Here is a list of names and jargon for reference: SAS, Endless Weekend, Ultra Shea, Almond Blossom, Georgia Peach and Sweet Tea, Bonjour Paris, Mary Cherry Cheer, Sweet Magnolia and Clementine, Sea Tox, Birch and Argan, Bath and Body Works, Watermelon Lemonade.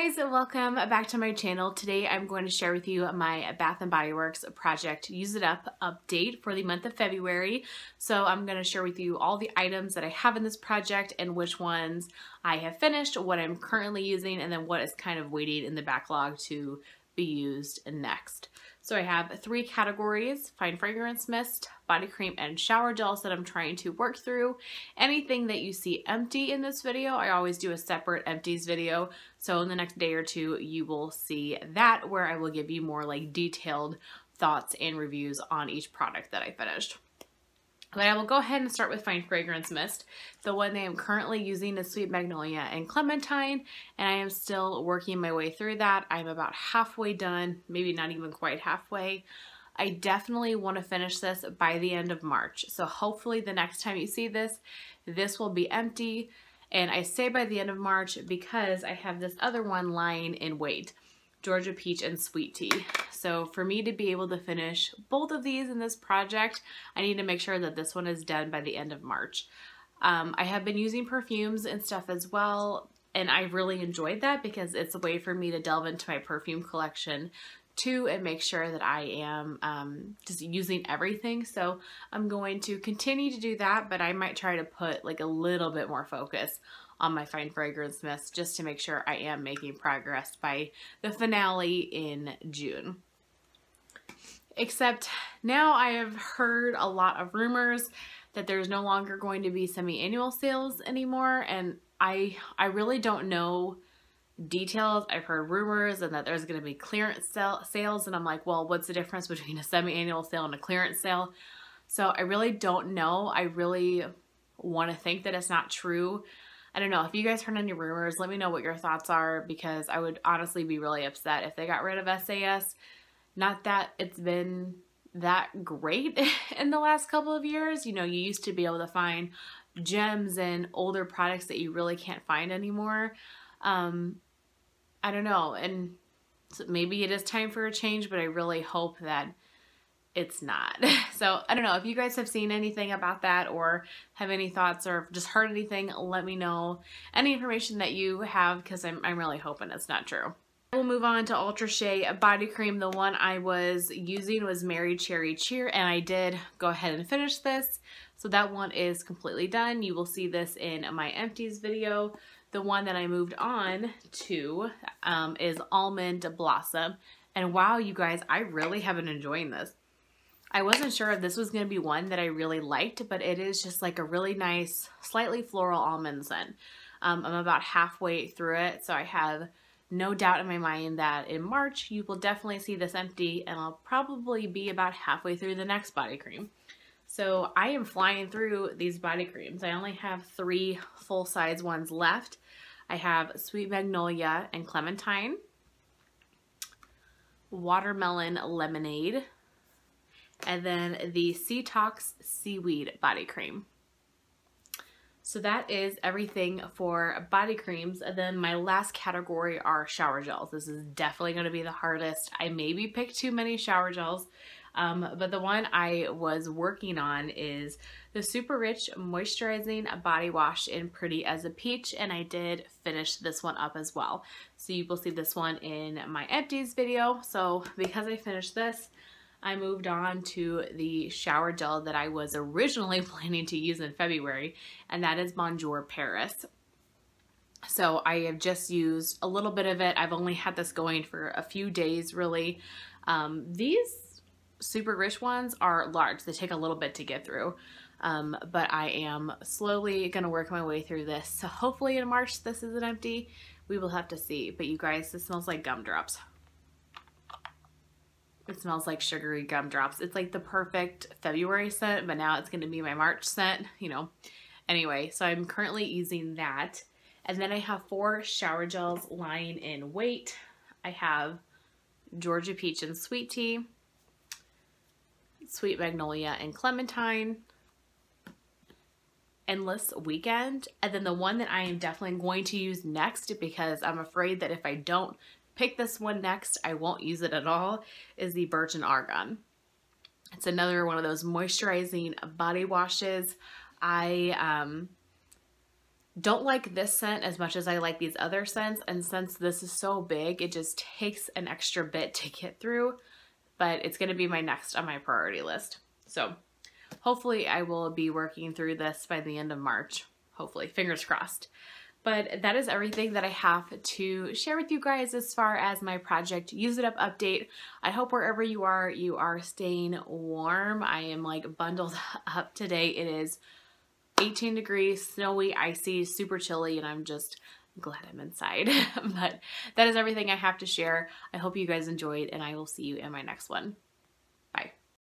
Hey guys, welcome back to my channel. Today I'm going to share with you my Bath and Body Works project Use It Up update for the month of February. So I'm going to share with you all the items that I have in this project and which ones I have finished, what I'm currently using, and then what is kind of waiting in the backlog to be used next. So I have three categories: fine fragrance mist, body cream, and shower gels that I'm trying to work through. Anything that you see empty in this video, I always do a separate empties video. So in the next day or two, you will see that, where I will give you more like detailed thoughts and reviews on each product that I finished. But I will go ahead and start with fine fragrance mist. The one that I'm currently using is Sweet Magnolia and Clementine, and I am still working my way through that. I'm about halfway done, maybe not even quite halfway. I definitely want to finish this by the end of March. So hopefully the next time you see this, this will be empty. And I say by the end of March because I have this other one lying in wait: Georgia Peach and Sweet Tea. So for me to be able to finish both of these in this project, I need to make sure that this one is done by the end of March. I have been using perfumes and stuff as well, and I really enjoyed that because it's a way for me to delve into my perfume collection too and make sure that I am just using everything. So I'm going to continue to do that, but I might try to put like a little bit more focus on my fine fragrance mist just to make sure I am making progress by the finale in June. Except now I have heard a lot of rumors that there's no longer going to be semi-annual sales anymore, and I really don't know details. I've heard rumors and that there's going to be clearance sales, and I'm like, well, what's the difference between a semi-annual sale and a clearance sale? So I really don't know. I really want to think that it's not true. I don't know. If you guys heard any rumors, let me know what your thoughts are, because I would honestly be really upset if they got rid of SAS. Not that it's been that great in the last couple of years. You know, you used to be able to find gems and older products that you really can't find anymore. I don't know. And so maybe it is time for a change, but I really hope that it's not. So I don't know if you guys have seen anything about that or have any thoughts or just heard anything. Let me know any information that you have, because I'm really hoping it's not true. We'll move on to Ultra Shea body cream. The one I was using was Mary Cherry Cheer, and I did go ahead and finish this. So that one is completely done. You will see this in my empties video. The one that I moved on to is Almond Blossom. And wow, you guys, I really have been enjoying this. I wasn't sure if this was going to be one that I really liked, but it is just like a really nice, slightly floral almond scent. I'm about halfway through it, so I have no doubt in my mind that in March you will definitely see this empty, and I'll probably be about halfway through the next body cream. So I am flying through these body creams. I only have three full-size ones left. I have Sweet Magnolia and Clementine, Watermelon Lemonade, and then the Sea Tox Seaweed Body Cream. So that is everything for body creams. And then my last category are shower gels. This is definitely going to be the hardest. I maybe picked too many shower gels, but the one I was working on is the Super Rich Moisturizing Body Wash in Pretty as a Peach, and I did finish this one up as well. So you will see this one in my empties video. So because I finished this, I moved on to the shower gel that I was originally planning to use in February, and that is Bonjour Paris. So I have just used a little bit of it. I've only had this going for a few days, really. These super rich ones are large. They take a little bit to get through, but I am slowly going to work my way through this. So hopefully in March this isn't empty. We will have to see. But you guys, this smells like gumdrops. It smells like sugary gumdrops. It's like the perfect February scent, but now it's going to be my March scent, you know. Anyway, so I'm currently using that. And then I have four shower gels lying in wait. I have Georgia Peach and Sweet Tea, Sweet Magnolia and Clementine, Endless Weekend, and then the one that I am definitely going to use next, because I'm afraid that if I don't pick this one next, I won't use it at all, is the Birch and Argan. It's another one of those moisturizing body washes. I don't like this scent as much as I like these other scents, and since this is so big, it just takes an extra bit to get through, but it's gonna be my next on my priority list. So hopefully I will be working through this by the end of March, hopefully, fingers crossed. But that is everything that I have to share with you guys as far as my Project Use It Up update. I hope wherever you are staying warm. I am like bundled up today. It is 18 degrees, snowy, icy, super chilly, and I'm just glad I'm inside. But that is everything I have to share. I hope you guys enjoyed, and I will see you in my next one.